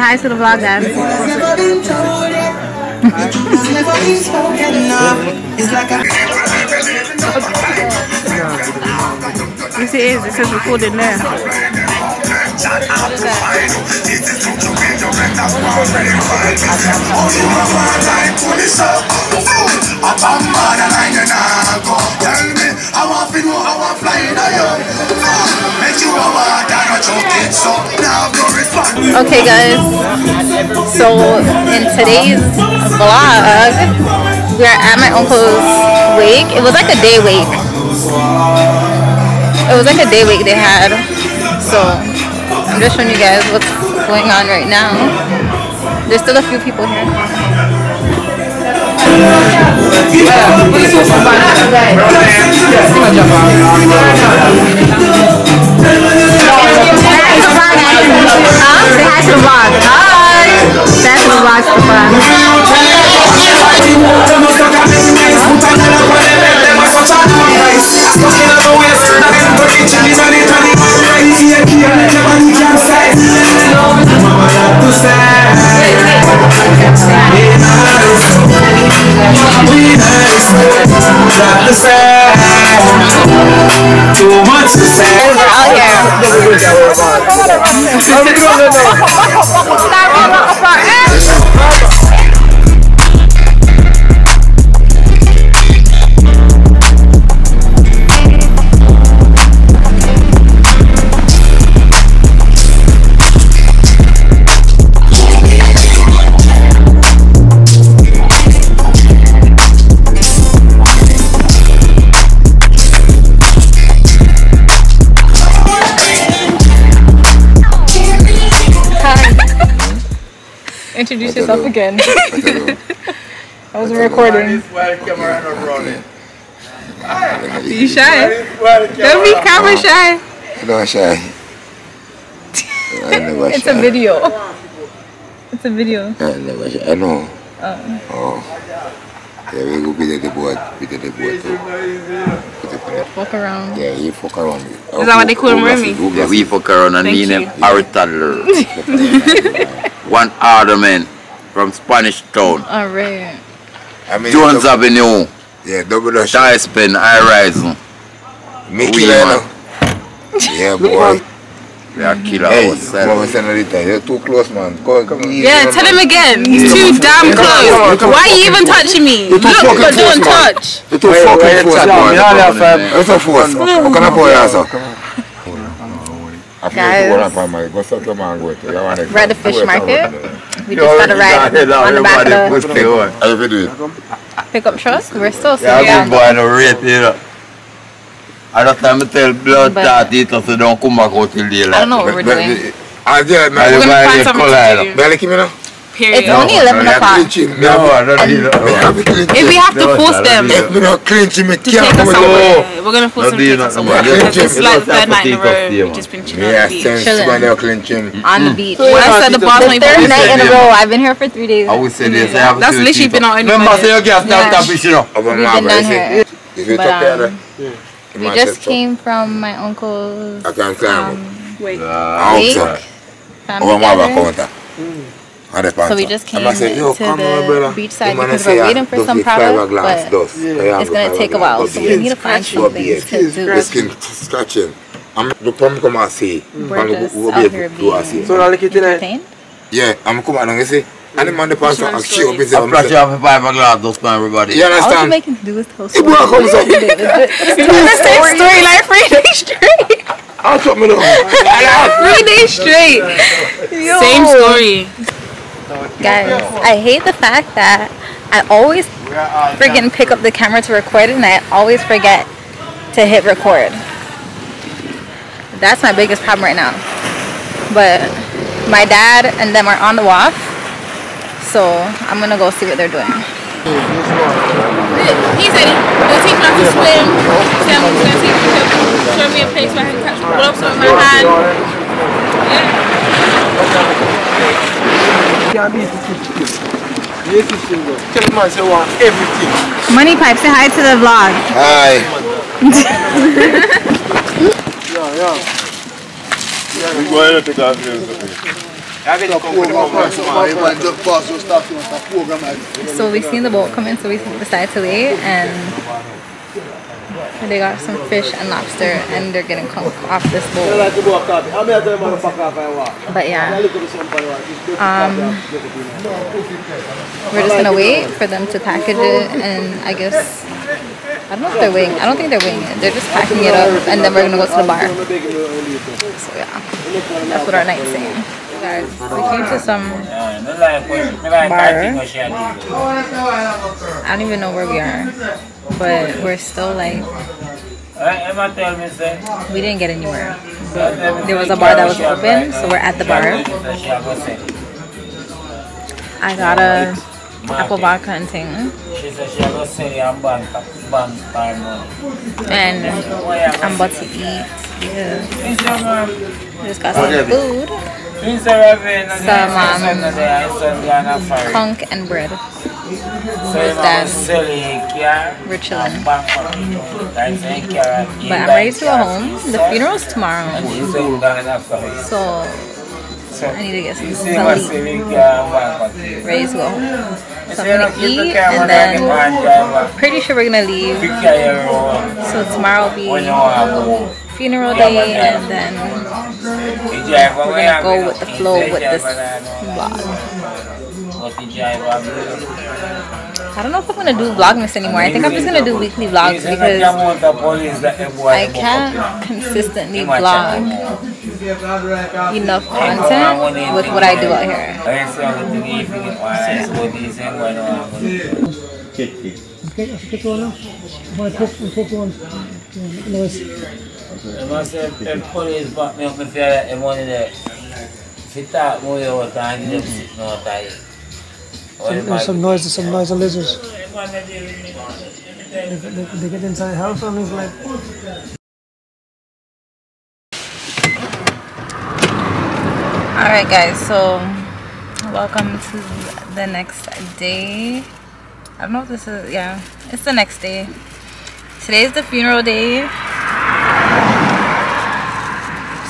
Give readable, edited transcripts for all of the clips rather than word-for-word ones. hi to the vlog, guys. This is, it says recorded now. Okay, guys, so in today's vlog, we're at my uncle's wake. It was like a day wake. It was like a day wake they had. So I'm just showing you guys what's going on right now. There's still a few people here. Sash the vlog. Hi. Sash the vlog. Too much to say. Introduce yourself again. I wasn't recording. You shy? Don't be camera shy. No, shy. It's a video. It's a video. I know. Oh. Yeah, we go be the board. Be the board. Fuck around. Yeah, you fuck around. Is that what they call Remy? Yeah, we fuck around and we name our toddler. One other man from Spanish Town. Alright. I mean, Jones Avenue. Yeah, double dash. High spin, high rise. Mickey, yeah, boy. They are killer. Hey, you're too close, man. Come yeah, tell him again. He's too damn close. Why are you even touching me? Look, but don't touch. You're too fucking close, man. You're too forced. What can I pour you? Guys, we're at the fish market. We just got a ride on the back of the pickup truck. We're still sitting here. I don't time to tell blood that it also don't come back out till daylight. I don't know what we're doing. I'm going to find something to do. Period. It's only 11 o'clock. If we have to force them to take us somewhere, we're going to force them to take us somewhere. It's like third night in a row, we've just been chilling on the beach. Chilling. On the beach. When I said the boss only third night in a row, I've been here for 3 days. I would say this. That's literally been our only night. We've been down here. We just came from my uncle's wake. So we just came to the beachside because we're waiting for some product, but it's going to take a while, so we need to find some things to do. We're just out here being entertained. Yeah, I'm coming to and the man the pants and shit up his head. I'm flashing off a fiberglass dust on everybody. You understand? All you making to do is tell stories. It's the storyline for 3 days straight. I'll chop me down. 3 days straight. Same story. Guys, I hate the fact that I always friggin' pick up the camera to record it and I always forget to hit record. That's my biggest problem right now. But my dad and them are on the walk. So I'm gonna go see what they're doing. He said he'll teach me how to swim. He said he's gonna teach me to show me a place where I can catch gloves with my hand. Yeah. Money Pipe, say hi to the vlog. Hi. Yeah, yeah. So we seen the boat come in, so we decided to wait, and they got some fish and lobster, and they're getting cooked off this boat. But yeah, we're just gonna wait for them to package it, and I guess I don't know if they're weighing. I don't think they're weighing it. They're just packing it up, and then we're gonna go to the bar. So yeah, that's what our night's saying. Guys, we came to some bar. I don't even know where we are, but we're still like, we didn't get anywhere. There was a bar that was open, so we're at the bar. I got a apple vodka and thing, and I'm about to eat. Yeah, just got some food. Some conch and bread. We're chilling. But I'm ready to go home. The funeral's tomorrow. So I need to get some sleep. Ready to go home. So I'm gonna eat, and then pretty sure we're gonna leave. So tomorrow will be funeral day, and then we're gonna go with the flow with this vlog. I don't know if I'm gonna do vlogmas anymore. I think I'm just gonna do weekly vlogs because I can't consistently vlog enough content with what I do out here. There's some noise of lizards. They get inside the house and it's like... Alright guys, so welcome to the next day. I don't know if this is, yeah, it's the next day. Today's the funeral day.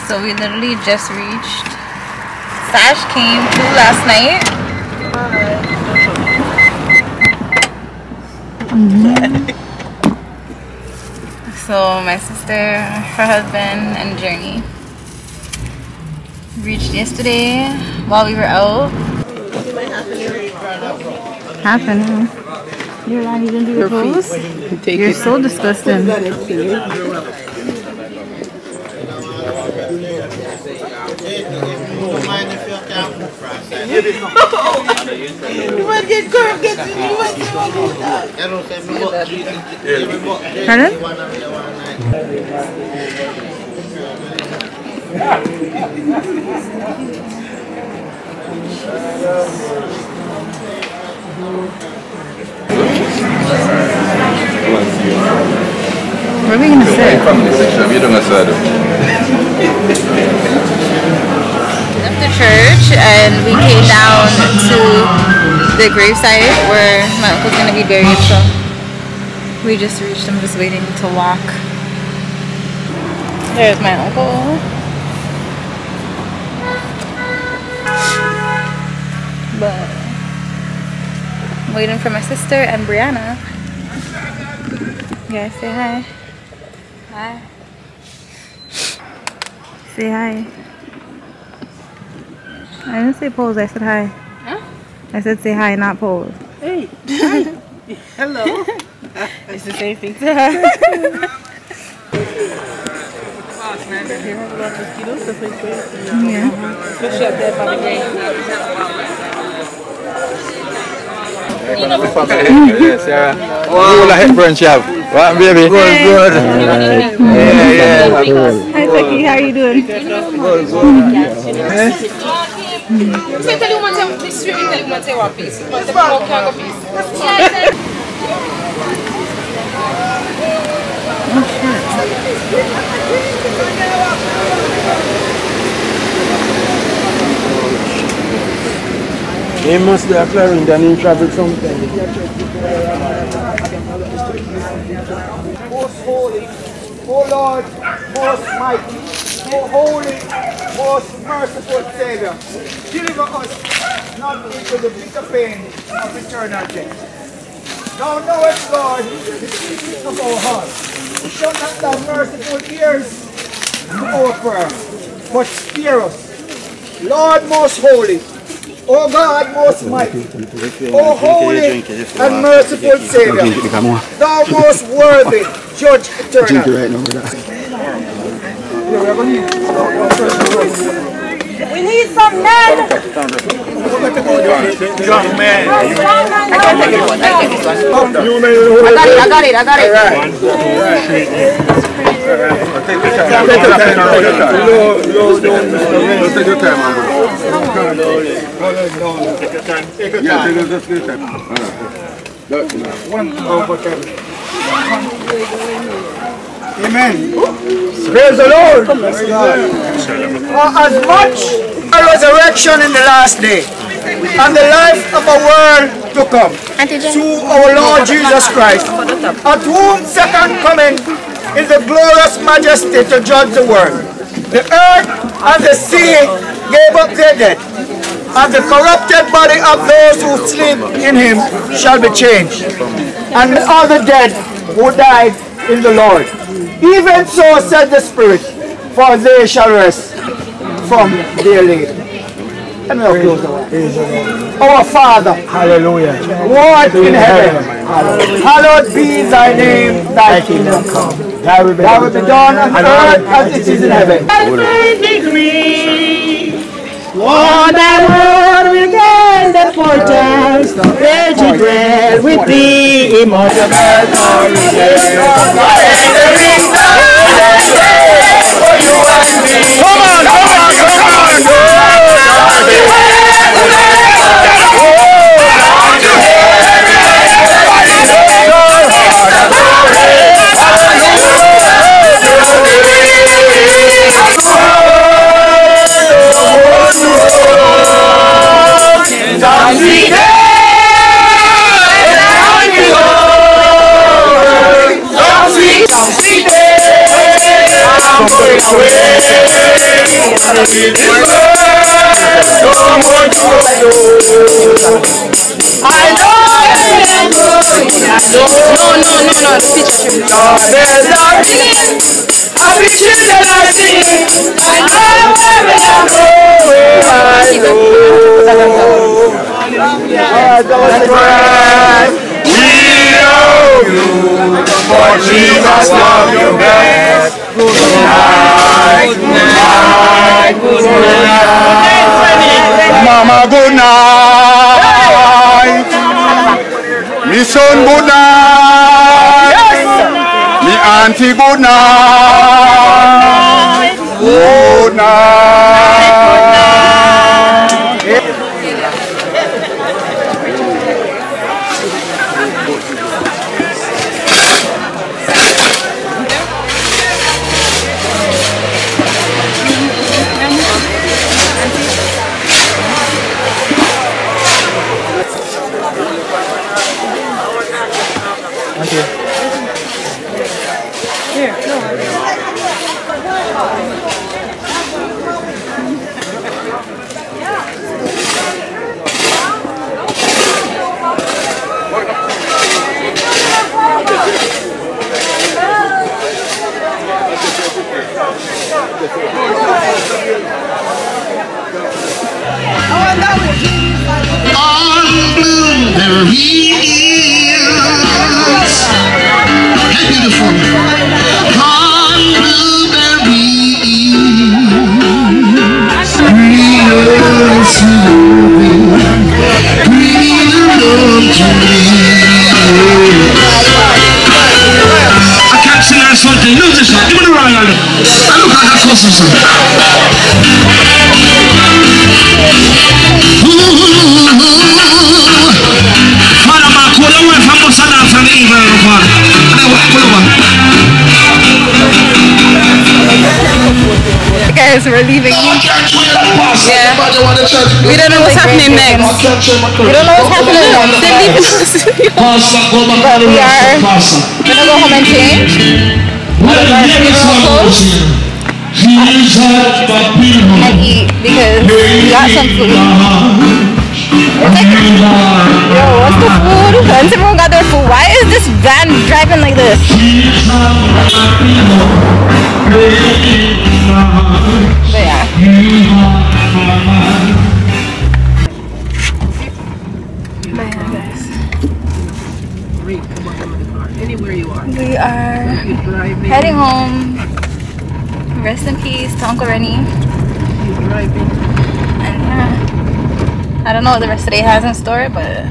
So we literally just reached. Sash came through last night. So my sister, her husband, and Journey reached yesterday while we were out. Happening? You're not even doing pose? You're so disgusting. Where are we gonna sit? The church, and we came down to the gravesite where my uncle's gonna be buried, so we just reached. I'm just waiting to walk. There's my uncle. But I'm waiting for my sister and Brianna. You guys say hi. Hi. Say hi. I didn't say pose, I said hi. Huh? I said say hi, not pose. Hey! Hi! Hello! It's the same thing to her. All the headphones you have. Right, baby? Good. Yeah. Hi, Saki, how are you doing? Good. They must be clearing the new traffic sometime. Oh Lord, most mighty. O holy, most merciful Savior, deliver us not into the bitter pain of eternal death. Thou knowest, Lord, the secrets of our hearts. Show not thy merciful ears to our prayer, but spare us. Lord most holy, O God most mighty, O holy and merciful Savior, thou most worthy Judge eternal. We need some men! Young men! I can take this one, I can take this one. I got it. Take your time. Amen. Praise the Lord. For as much a resurrection in the last day, and the life of a world to come, through our Lord Jesus Christ, at whose second coming is the glorious majesty to judge the world. The earth and the sea gave up their dead, and the corrupted body of those who sleep in him shall be changed. And all the dead who died in the Lord. Even so said the Spirit, for they shall rest from their labor. Our Father, hallelujah, who art in heaven, hallowed be thy name, thy kingdom come. Thy will be done on earth as it is in heaven. One that would regain the fortunes of raging dread with thee, immortal birth or redemption. For you and me. Come on, we're leaving. Yeah. We don't know what's happening next. We don't know what's happening next. They're leaving us. But we are going to go home and change. and eat because we got some food. It's like, yo, what's the food? Once everyone got their food, why is this van driving like this? But yeah. We are heading home. Rest in peace to Uncle Renny. And yeah, I don't know what the rest of the day has in store, but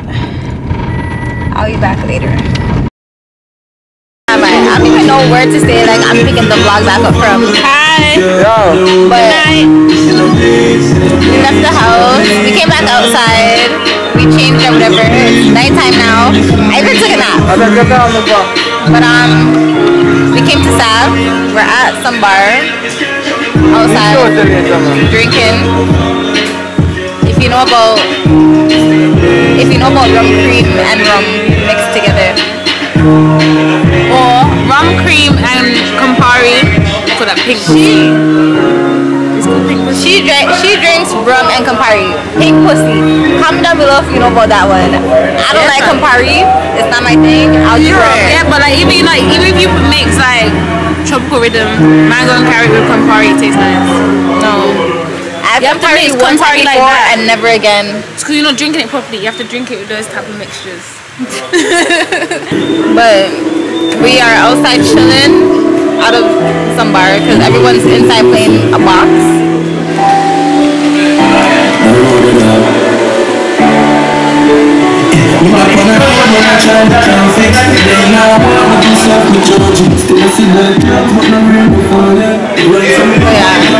I'll be back later. I don't even know where to stay. Like, I'm picking the vlog back up from. Hi. Yo. But we left the house. We came back outside. We changed or whatever. It's nighttime now. I even took a nap. But we came to Sash. We're at some bar outside drinking. If you know about rum cream and rum mixed together, or rum cream and Campari, so that pink pussy. She drinks rum and Campari. Pink pussy. Comment down below if you know about that one. I don't like Campari. It's not my thing. I'll do it. Yeah, but even if you mix like tropical rhythm, mango and carrot with Campari, it tastes nice. No, I've had Campari once before like that, and never again. It's because you're not drinking it properly. You have to drink it with those type of mixtures. But we are outside chilling out of some bar because everyone's inside playing a box. Yeah,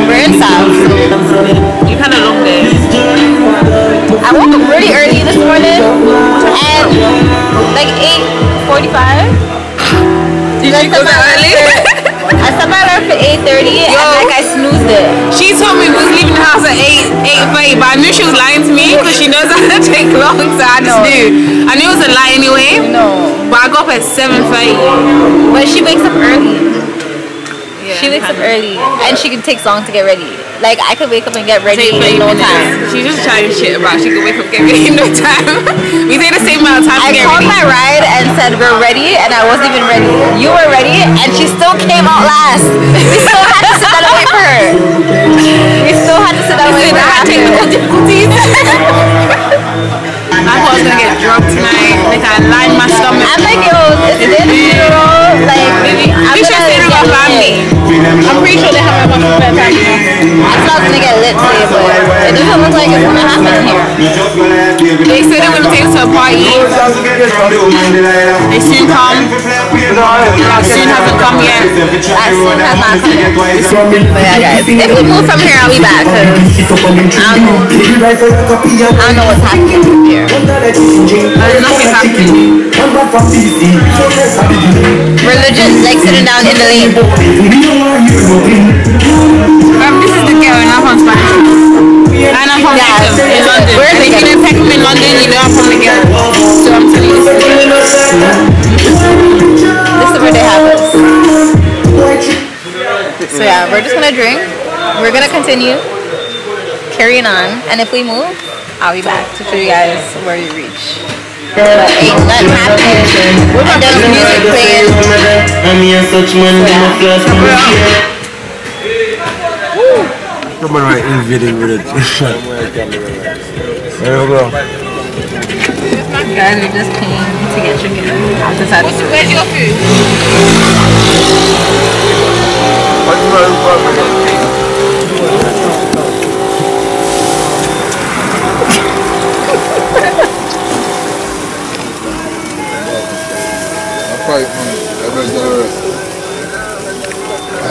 we're in Sash. You've had a long day. I woke up really early this morning at like 8:45. Did you go that early? I set my alarm for 8:30 and like I snoozed it. She told me we was leaving the house at 8:30, but I knew she was lying to me because she knows I don't take long, so I just knew. I knew it was a lie anyway. No. But I go up at 7:30. But she wakes up early. Yeah, she wakes up early, and she can take long to get ready. Like I could wake up and get ready in no time. She's just trying to shit about she could wake up and get ready in no time. We take the same amount of time to get ready. I called my ride and said we're ready, and I wasn't even ready. You were ready, and she still came out last. We still had to sit down and wait for her. I had technical difficulties. I thought I was gonna get drunk tonight. Like I lined my stomach. I'm like, yo, is this funeral? Like, baby, I'm gonna get lit. I'm pretty sure they have a bunch of family. I thought I was gonna get lit today, but it doesn't look like it's gonna happen here. They said they were gonna take us to a party. They soon come. Soon hasn't come yet. That soon has not come yet. But yeah, guys, if we move from here, I'll be back. I don't know what's happening here. Nothing's happening. We're legit like sitting down in the lane. This is the girl, and I'm from Spanish. And I'm from Peckham in London. We're living in Peckham in London, you know I'm from the girl. So I'm telling you. This is where they have us. So yeah, we're just gonna drink. We're gonna continue carrying on, and if we move, I'll be back to show you guys where you reach. Ain't nothing happening. We're gonna do the music playing. Come on, right in video with it. There we go. Guys, we just came to get chicken. Where's your food? You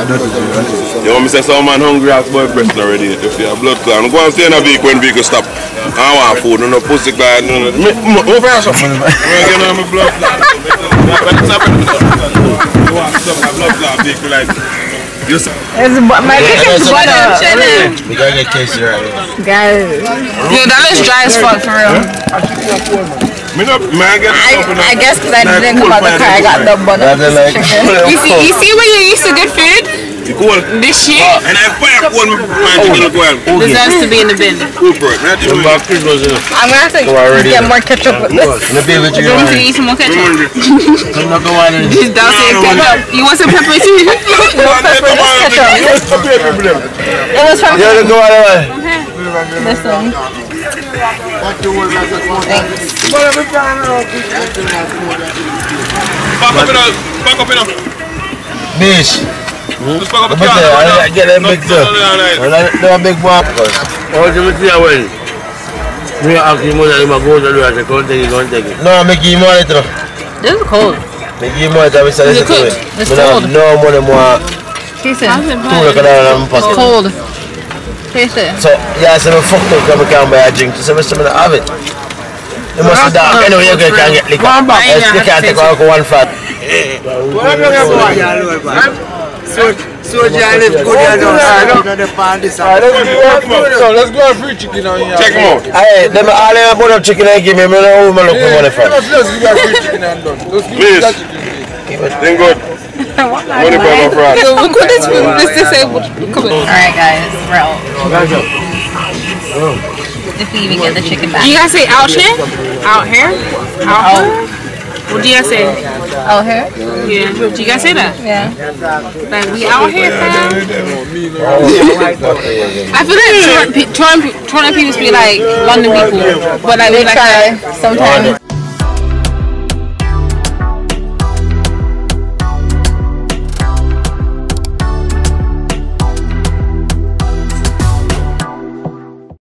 want me to say some man hungry ass boy breast already? If you have blood clot, I'm going to stay in a vehicle when vehicle stop. I want food, no pussy clot, no. Move your ass up. I'm getting on my blood clot. You want to stop my blood clot vehicle like. Yes, my chicken's butter. We gotta get KC right now. Guys. Dude, that looks dry as fuck for real. I guess because I didn't come out the car, I got the butter. You see where you used to get food? Cool. This year? And I fire one with my deserves to be in the bin. I'm gonna have to get more ketchup with this. Do you want to eat some more ketchup? I'm not going to. Just down to ketchup. You want some pepper too? No pepper, just ketchup. It was from here. Okay. This one. Back up enough. Bitch. Just fuck up the car. I get that big stuff. That big one. All you will see away. We are asking more than my gold. Don't take it. No, make you more. This is cold. Make you more. It's cold. No more than more. Taste it. It's cold. Taste it. So, yeah, so we fucked up because we can't buy a drink. So, we're still going to have it. It must be dark. Anyway, you can't get liquor. You can't take one fat. So I live good and so let's go and free chicken on here. Check them out. Hey, them all them put up chicken and give me. Me no woman look money for. Let's give free chicken and done. Please. Then good. Money for no fraud. Look at this food. All right, guys, we're out. If we even get the chicken back. Do you guys say out here? Out here? Out. What do you guys say? Out here? Yeah. Do you guys say that? Yeah. Like, we out here, fam. I feel like Toronto people be like London people. But like, we like sometimes.